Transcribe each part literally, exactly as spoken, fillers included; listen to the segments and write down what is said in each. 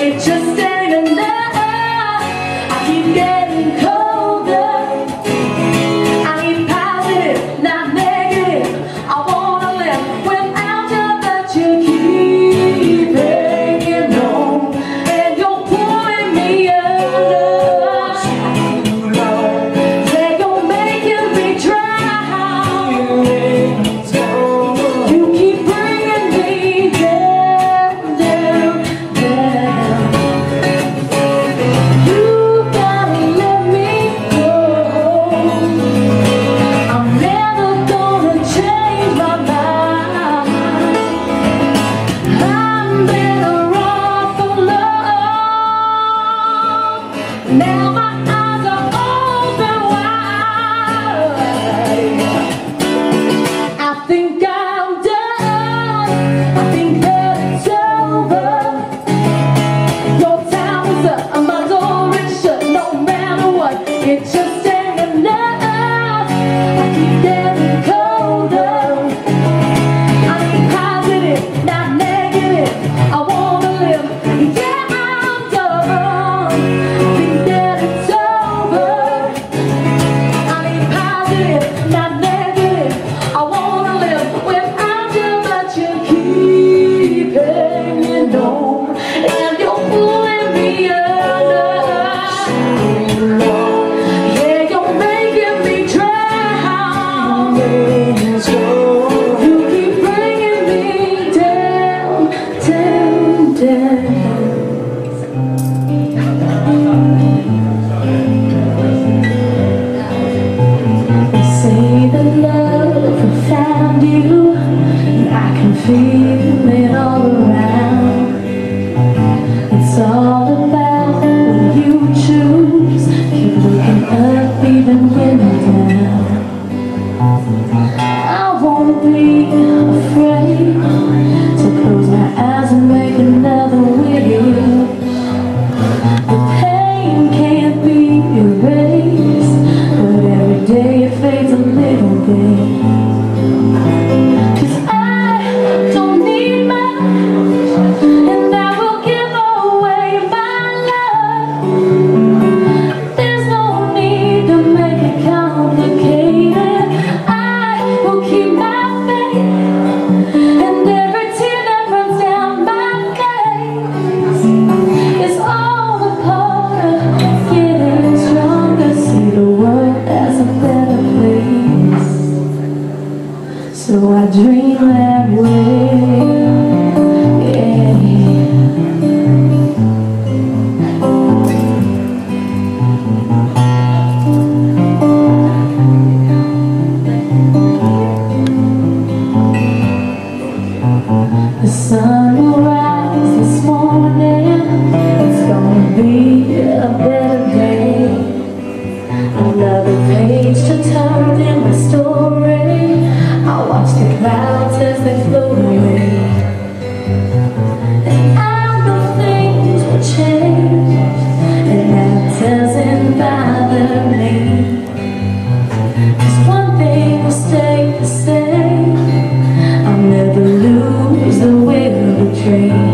It just ain't enough. I keep getting colder. I need positive, not negative. I wanna live without you, but you keep hanging on, and you're pulling me under. They're gonna make you be dry. You keep bringing me down. Now my eyes are open wide. I think I'm done. I think that it's over. Your time is up, and my door is shut. No matter what, it just ain't enough. I keep getting colder. I'm positive, not negative. I wanna live. Yeah, I'm done. Feel it all around. It's all about what you choose. Keep looking up even when I'm down. I won't be afraid to close my eyes and make another with you. The pain can't be erased, but every day it fades a little bit. So I dream that way, yeah. The sun will rise this morning. It's gonna be a better day. Another page to turn in my story. I watch the clouds as they float away, and I know things will change, and that doesn't bother me. 'Cause one thing will stay the same. I'll never lose the will to dream.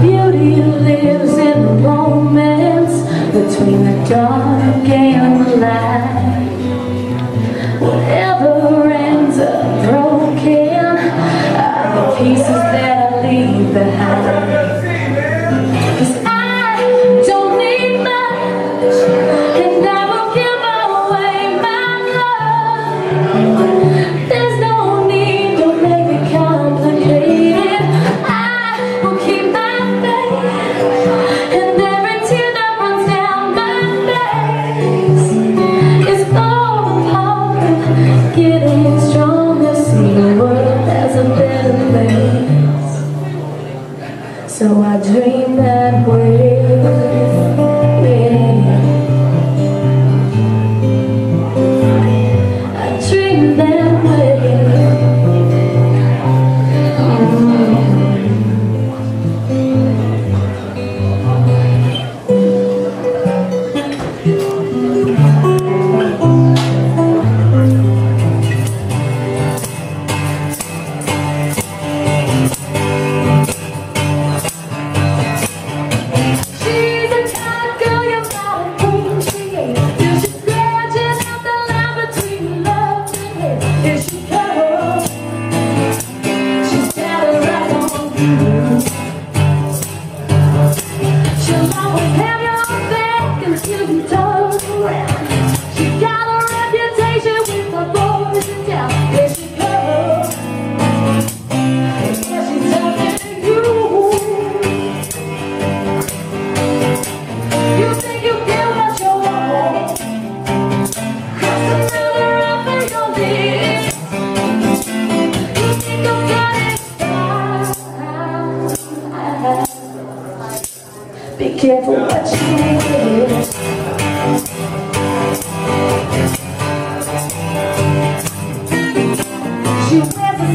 Beauty lives in the moments between the dark and the light. Whatever ends up broken are the pieces that I leave behind. There's no need to make it complicated. I So I dream that way, yeah. I dream that way, be careful what you do. She wears a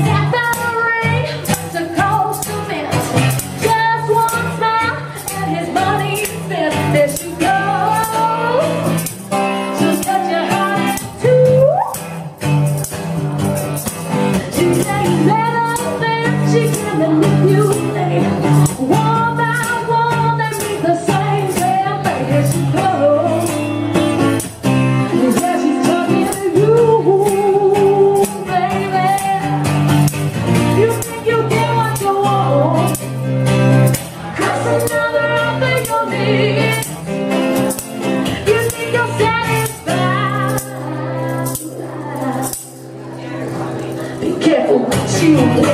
sapphire ring, but a cold cement. Just one smile and his money is spent. There she goes. She's such a honey too. She takes everything she can and make you stay. One by one. She yeah.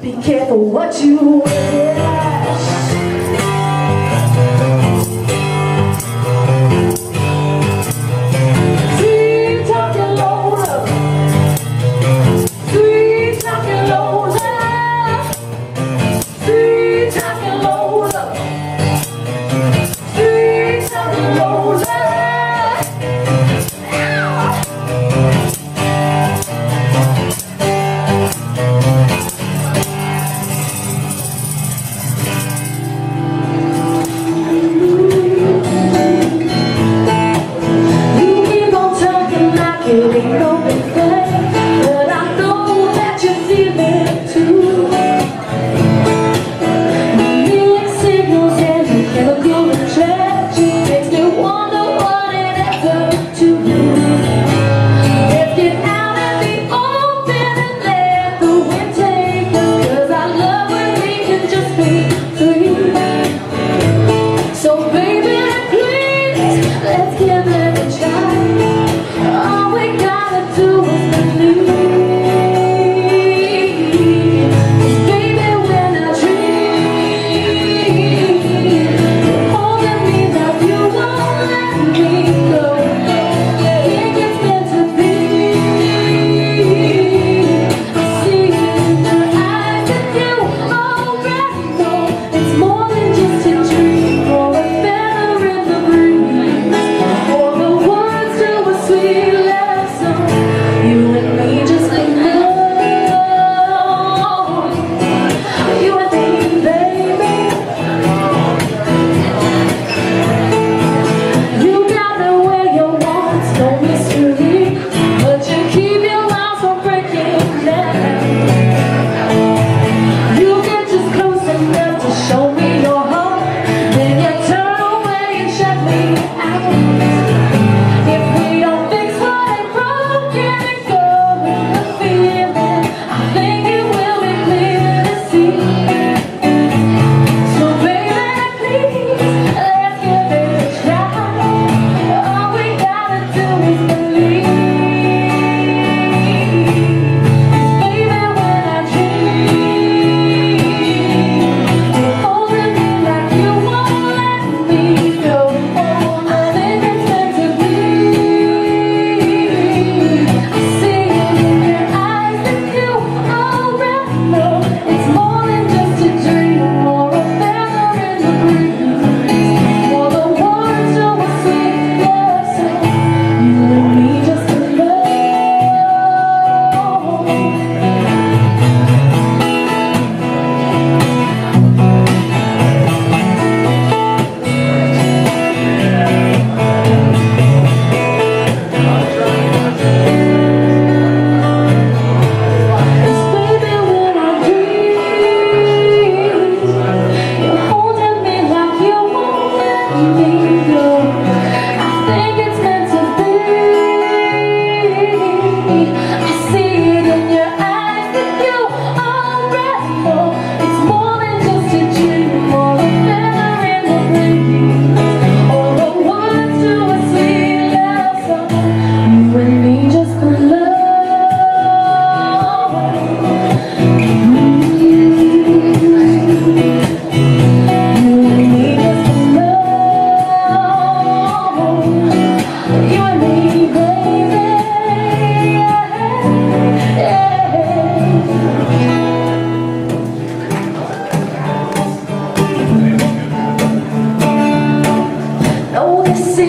Be careful what you wish.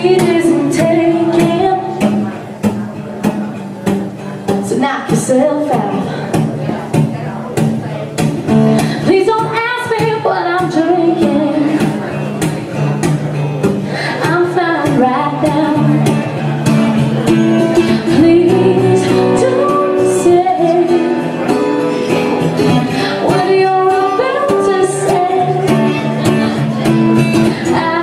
it isn't taken, so knock yourself out. Please don't ask me what I'm drinking, I'm fine right now. Please don't say what you're about to say. I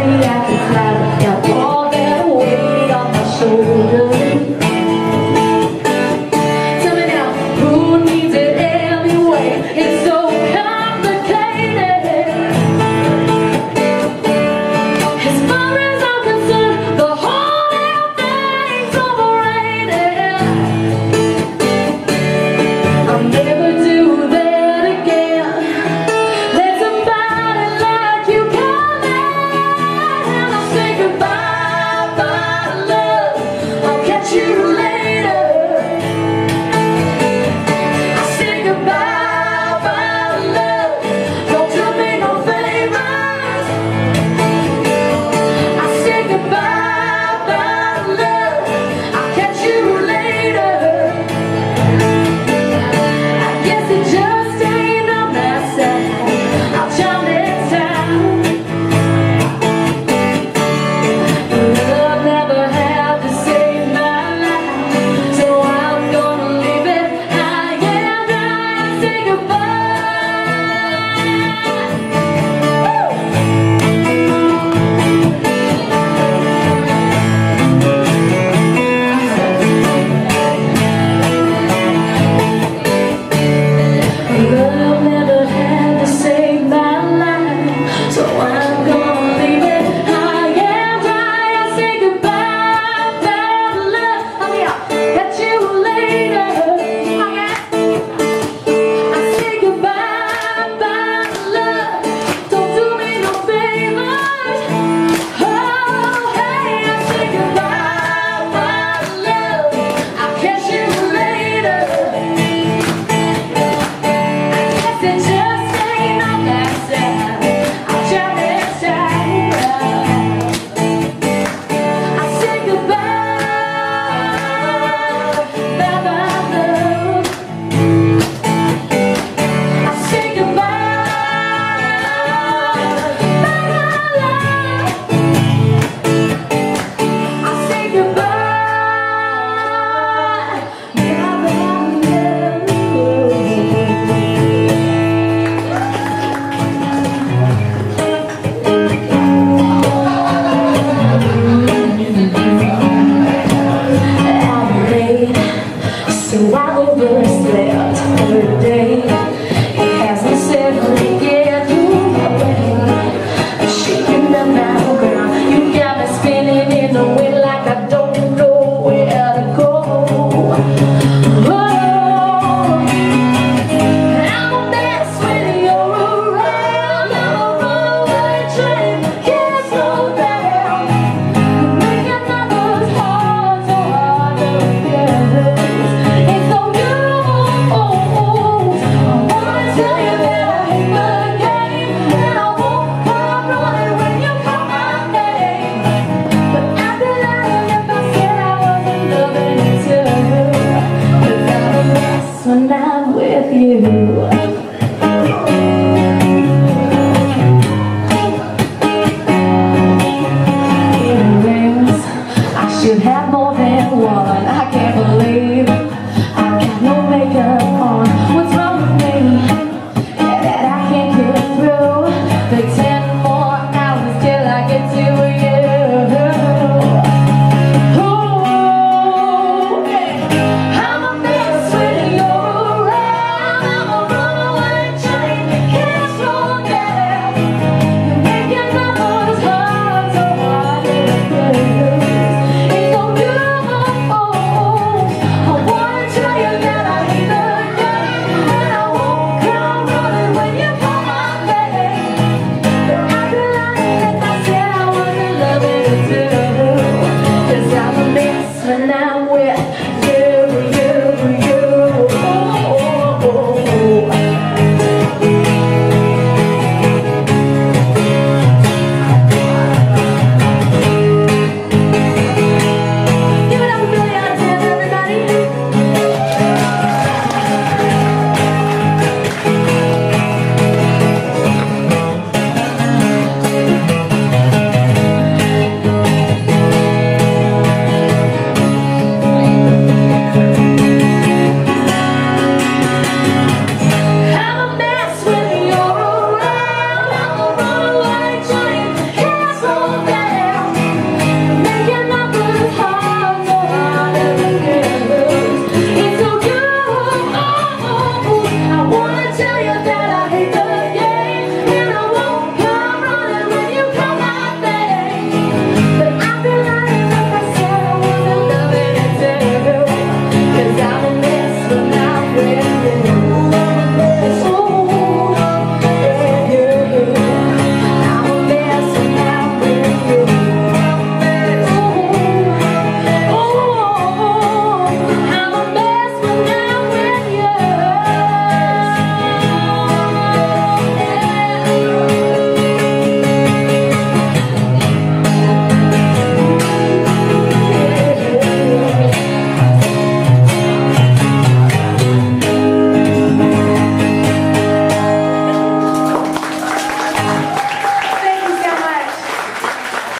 I can cry without you.